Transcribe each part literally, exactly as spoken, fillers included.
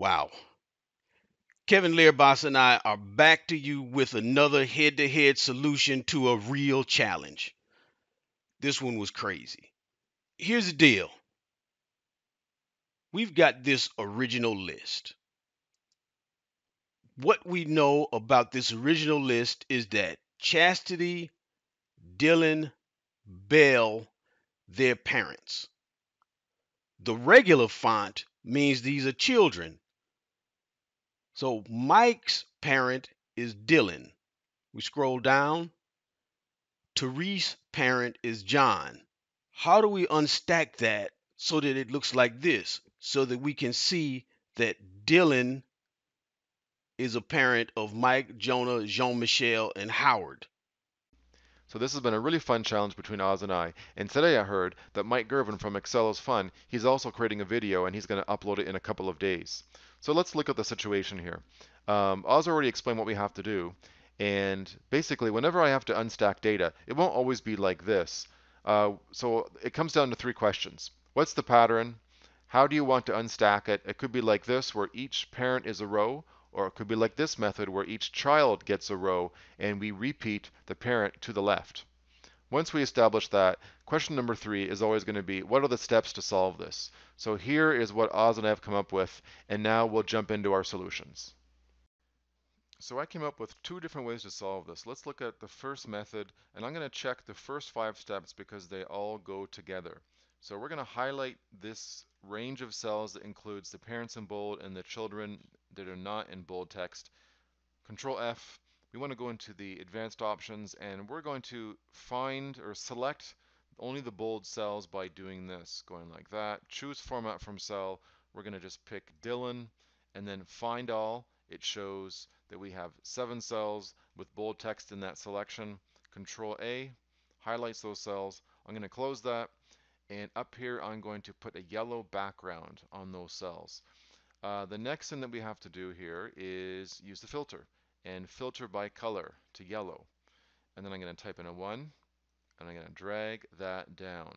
Wow. Kevin Lehrbass and I are back to you with another head-to-head solution to a real challenge. This one was crazy. Here's the deal. We've got this original list. What we know about this original list is that Chastity, Dylan, Bell, their parents. The regular font means these are children. So Mike's parent is Dylan. We scroll down. Terese's parent is John. How do we unstack that so that it looks like this, so that we can see that Dylan is a parent of Mike, Jonah, Jean-Michel, and Howard? So this has been a really fun challenge between Oz and I. And today I heard that Mike Girvin from Excel Is Fun, he's also creating a video and he's going to upload it in a couple of days. So let's look at the situation here. Um, Oz already explained what we have to do. And basically, whenever I have to unstack data, it won't always be like this. Uh, so it comes down to three questions. What's the pattern? How do you want to unstack it? It could be like this, where each parent is a row, or it could be like this method where each child gets a row and we repeat the parent to the left. Once we establish that, question number three is always going to be, what are the steps to solve this? So here is what Oz and I have come up with, and now we'll jump into our solutions. So I came up with two different ways to solve this. Let's look at the first method, and I'm going to check the first five steps because they all go together. So we're going to highlight this range of cells that includes the parents in bold and the children that are not in bold text. Control F. We want to go into the advanced options, and we're going to find or select only the bold cells by doing this, going like that. Choose format from cell. We're going to just pick Dylan and then find all. It shows that we have seven cells with bold text in that selection. Control A highlights those cells. I'm going to close that. And up here, I'm going to put a yellow background on those cells. Uh, the next thing that we have to do here is use the filter and filter by color to yellow. And then I'm going to type in a one, and I'm going to drag that down.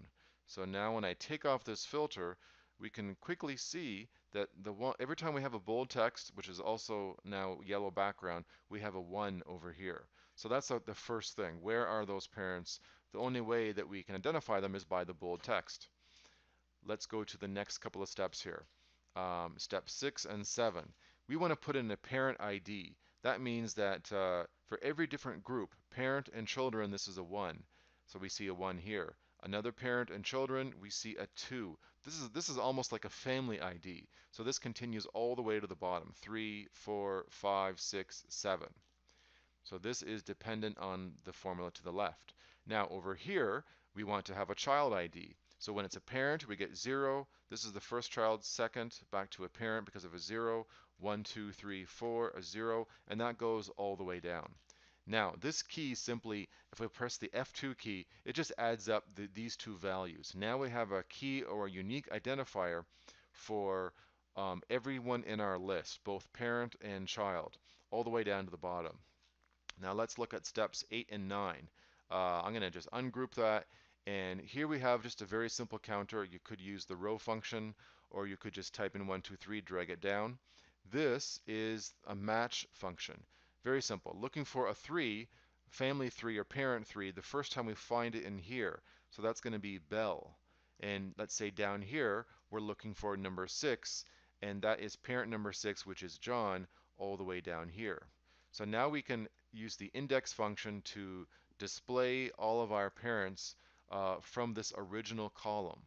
So now when I take off this filter, we can quickly see that the one, every time we have a bold text, which is also now yellow background, we have a one over here. So that's the first thing. Where are those parents? The only way that we can identify them is by the bold text. Let's go to the next couple of steps here. Um, step six and seven. We want to put in a parent I D. That means that uh, for every different group, parent and children, this is a one. So we see a one here. Another parent and children, we see a two. This is, this is almost like a family I D. So this continues all the way to the bottom. Three, four, five, six, seven. So this is dependent on the formula to the left. Now over here, we want to have a child I D. So when it's a parent, we get zero. This is the first child, second, back to a parent because of a zero. One, two, three, four, a zero, and that goes all the way down. Now this key simply, if we press the F two key, it just adds up the, these two values. Now we have a key or a unique identifier for um, everyone in our list, both parent and child, all the way down to the bottom. Now let's look at steps eight and nine. Uh, I'm going to just ungroup that, and here we have just a very simple counter. You could use the row function, or you could just type in one, two, three, drag it down. This is a match function. Very simple. Looking for a three, family three or parent three, the first time we find it in here. So that's going to be Bell. And let's say down here, we're looking for number six, and that is parent number six, which is John, all the way down here. So now we can use the index function to display all of our parents uh, from this original column.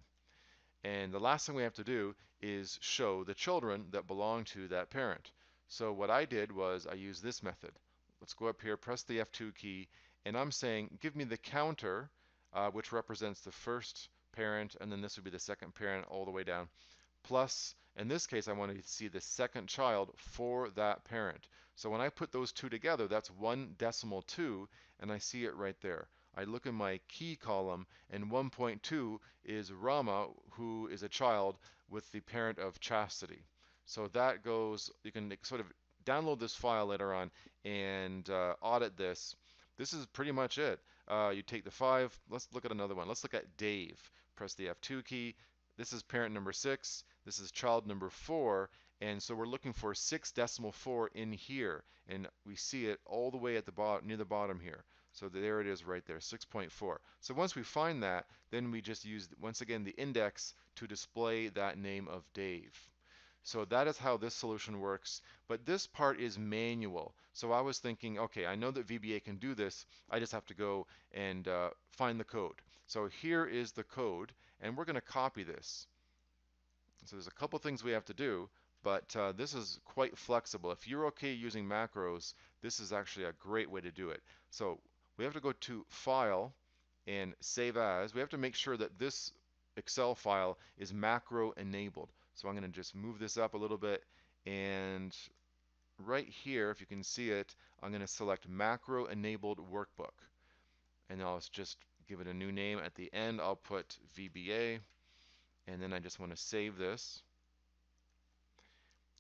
And the last thing we have to do is show the children that belong to that parent. So what I did was I used this method. Let's go up here, press the F two key, and I'm saying give me the counter, uh, which represents the first parent, and then this would be the second parent all the way down, plus, in this case, I want to see the second child for that parent. So when I put those two together, that's one decimal two, and I see it right there. I look in my key column, and one point two is Rama, who is a child with the parent of Chastity. So that goes, you can sort of download this file later on and uh, audit this. This is pretty much it. Uh, you take the five. Let's look at another one. Let's look at Dave. Press the F two key. This is parent number six. This is child number four, And so we're looking for six decimal four in here, and we see it all the way at the bottom, near the bottom here. So there it is right there, six point four. So once we find that, then we just use, once again, the index to display that name of Dave. So that is how this solution works, but this part is manual. So I was thinking, okay, I know that V B A can do this, I just have to go and uh, find the code. So here is the code, and we're gonna copy this. So there's a couple things we have to do, but uh, this is quite flexible. If you're okay using macros, this is actually a great way to do it. So we have to go to File and Save As. We have to make sure that this Excel file is macro enabled. So I'm going to just move this up a little bit, and right here, if you can see it, I'm going to select macro enabled workbook, and I'll just give it a new name. At the end, I'll put V B A, and then I just want to save this.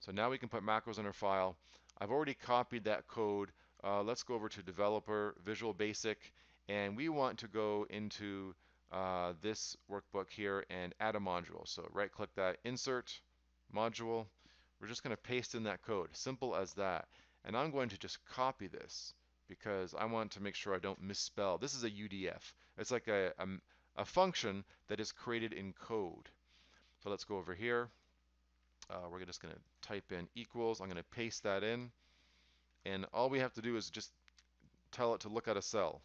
So now we can put macros in our file. I've already copied that code. Uh, let's go over to Developer, Visual Basic, and we want to go into Uh, this workbook here and add a module. So right click that, insert module. We're just going to paste in that code, simple as that. And I'm going to just copy this because I want to make sure I don't misspell. This is a U D F. It's like a, a, a function that is created in code. So let's go over here. Uh, we're just going to type in equals. I'm going to paste that in, and all we have to do is just tell it to look at a cell.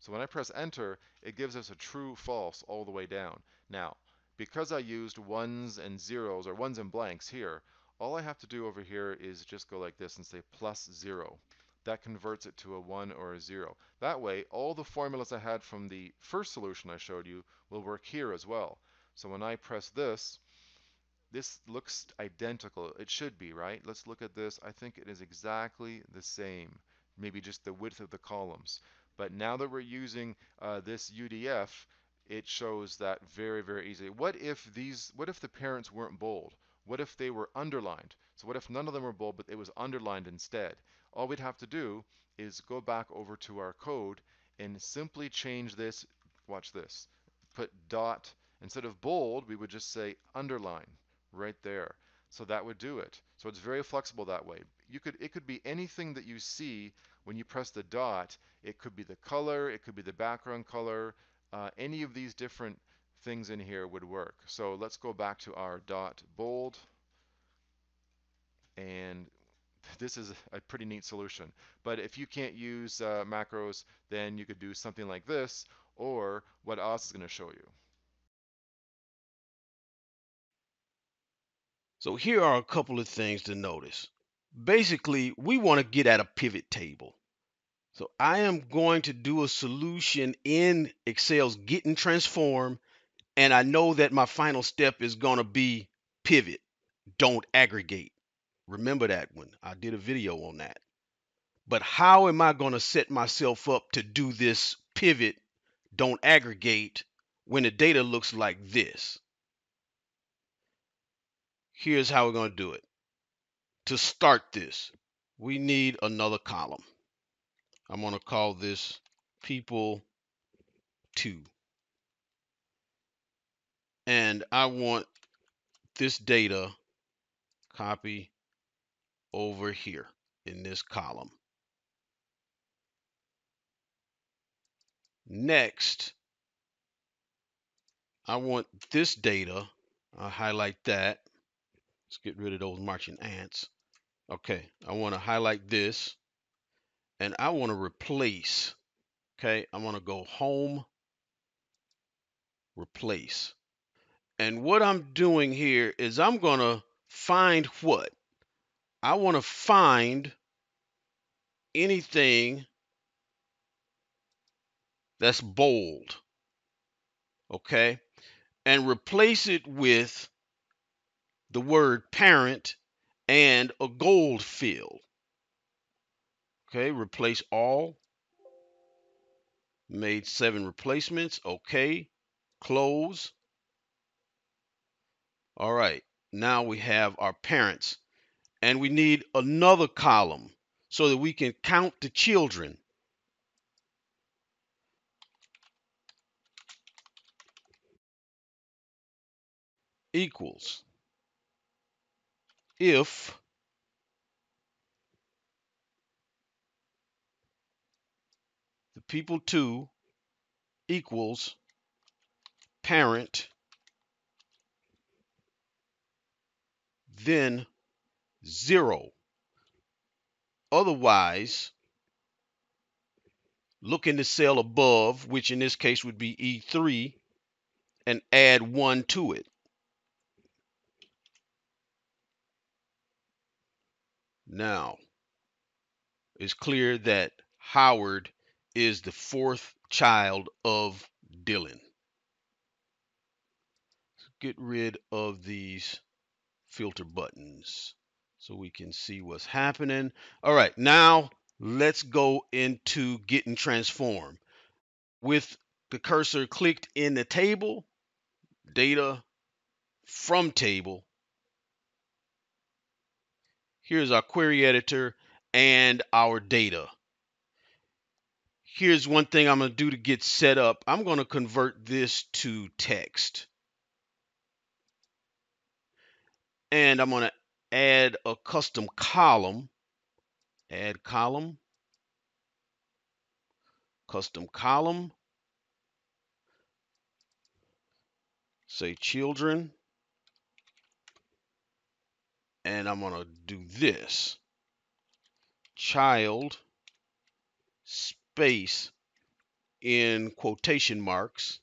So when I press enter, it gives us a true false all the way down. Now, because I used ones and zeros, or ones and blanks here, all I have to do over here is just go like this and say plus zero. That converts it to a one or a zero. That way, all the formulas I had from the first solution I showed you will work here as well. So when I press this, this looks identical. It should be, right? Let's look at this. I think it is exactly the same. Maybe just the width of the columns. But now that we're using uh, this U D F, it shows that very, very easily. What if these? What if the parents weren't bold? What if they were underlined? So what if none of them were bold, but it was underlined instead? All we'd have to do is go back over to our code and simply change this. Watch this. Put dot. Instead of bold, we would just say underline right there. So that would do it. So it's very flexible that way. You could, it could be anything that you see when you press the dot. It could be the color, it could be the background color. Uh, any of these different things in here would work. So let's go back to our dot bold. And this is a pretty neat solution. But if you can't use uh, macros, then you could do something like this, or what Oz is going to show you. So here are a couple of things to notice. Basically, we want to get at a pivot table. So I am going to do a solution in Excel's Get and Transform, and I know that my final step is going to be pivot. Don't aggregate. Remember that one. I did a video on that. But how am I going to set myself up to do this pivot, don't aggregate, when the data looks like this? Here's how we're going to do it. To start this, we need another column. I'm going to call this people two. And I want this data copy over here in this column. Next, I want this data. I'll highlight that. Let's get rid of those marching ants. Okay, I want to highlight this, and I want to replace. Okay, I'm going to go home, replace. And what I'm doing here is I'm going to find what? I want to find anything that's bold, okay, and replace it with the word parent and a gold field. Okay, replace all. Made seven replacements. Okay, close. All right, now we have our parents, and we need another column so that we can count the children. Equals. if the people two equals parent, then zero. Otherwise, look in the cell above, which in this case would be E three, and add one to it. Now, it's clear that Howard is the fourth child of Dylan. Get rid of these filter buttons so we can see what's happening. All right, now let's go into Get and Transform. With the cursor clicked in the table, data from table, here's our query editor and our data. Here's one thing I'm going to do to get set up. I'm going to convert this to text. And I'm going to add a custom column, add column, custom column, say children, and I'm going to do this, child, space, in quotation marks,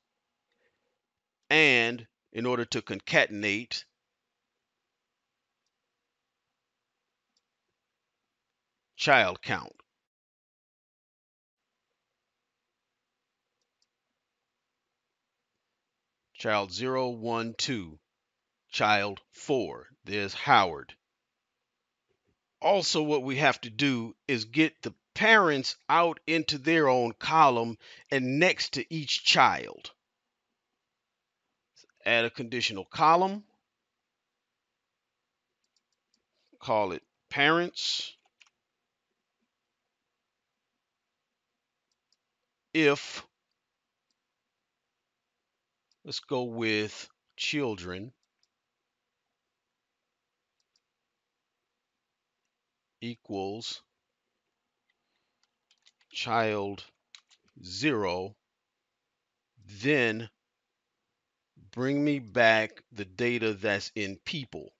and in order to concatenate, child count. Child zero, one, two. Child four. There's Howard. Also, what we have to do is get the parents out into their own column and next to each child. Add a conditional column. Call it parents. If, let's go with children equals child zero, then bring me back the data that's in people.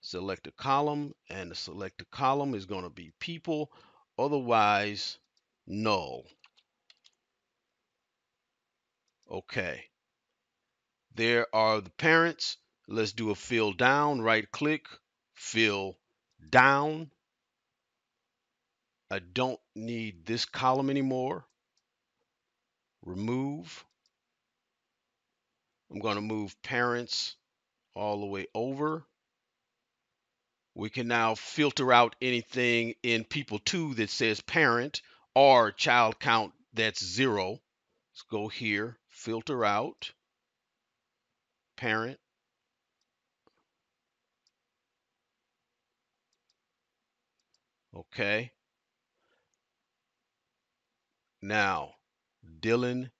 Select a column, and the selected column is going to be people, otherwise null. Okay, there are the parents. Let's do a fill down, right click, fill down. I don't need this column anymore. Remove. I'm going to move parents all the way over. We can now filter out anything in people two that says parent or child count that's zero. Let's go here, filter out, parent. Okay. Now, Dylan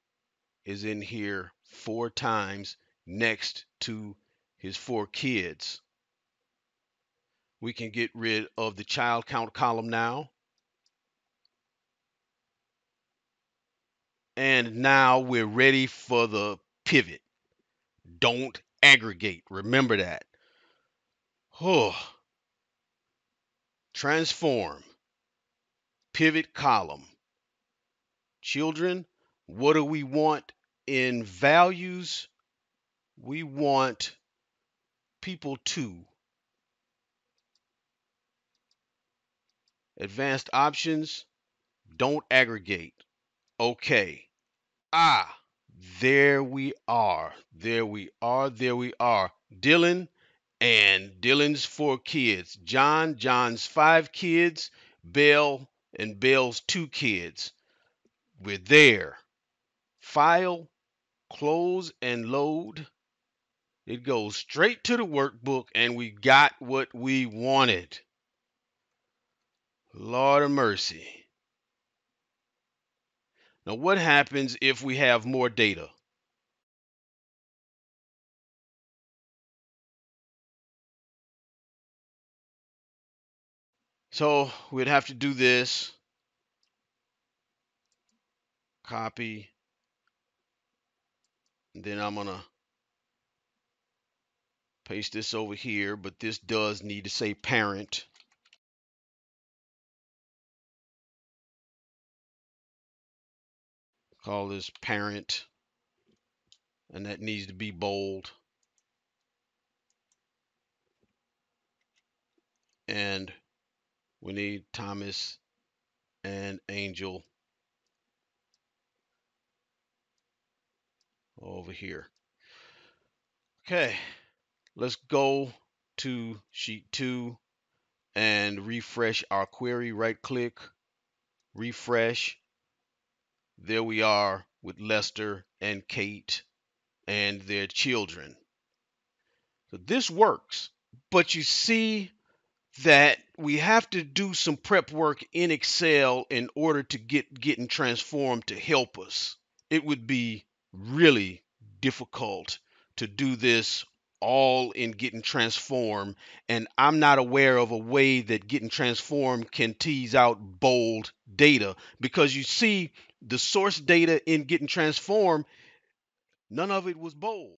is in here four times next to his four kids. We can get rid of the child count column now. And now we're ready for the pivot. Don't aggregate. Remember that. Oh. Transform. Pivot column. Children, what do we want in values? We want people two. Advanced options. Don't aggregate. Okay. Ah, there we are. There we are. There we are. Dylan and Dylan's four kids. John, John's five kids. Bell and Bell's two kids. We're there. File, close and load. It goes straight to the workbook and we got what we wanted. Lord of mercy. Now, what happens if we have more data? So we'd have to do this. Copy. And then I'm going to paste this over here, but this does need to say parent. Call this parent, and that needs to be bold. And we need Thomas and Angel over here. Okay, let's go to sheet two and refresh our query. Right click, refresh. There we are with Lester and Kate and their children. So this works, but you see that we have to do some prep work in Excel in order to get getting transformed to help us. It would be really difficult to do this all in getting transformed, and I'm not aware of a way that getting transformed can tease out bold data, because you see the source data in getting transformed, none of it was bold.